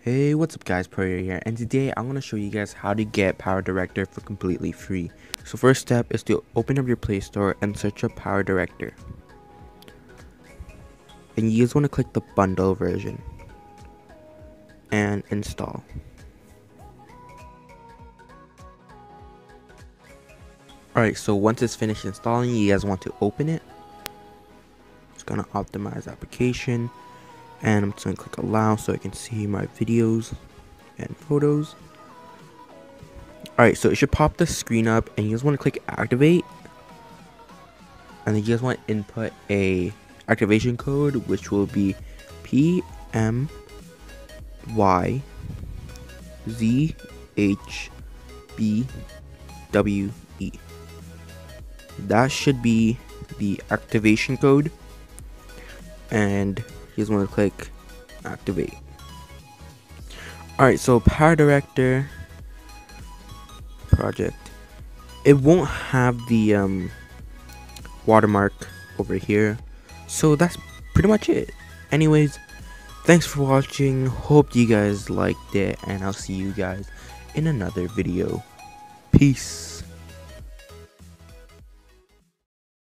Hey, what's up guys, Proyo here, and today I'm going to show you guys how to get PowerDirector for completely free. So first step is to open up your Playstore and search up PowerDirector. And you guys want to click the bundle version and install. Alright, so once it's finished installing, you guys want to open it. It's going to optimize application. And I'm just going to click allow so I can see my videos and photos. Alright, so it should pop the screen up and you just want to click activate. And then you just want to input a activation code, which will be PMYZHBWE. That should be the activation code. And you just want to click activate. Alright, so PowerDirector project, it won't have the watermark over here, so that's pretty much it. Anyways, thanks for watching, hope you guys liked it, and I'll see you guys in another video. Peace.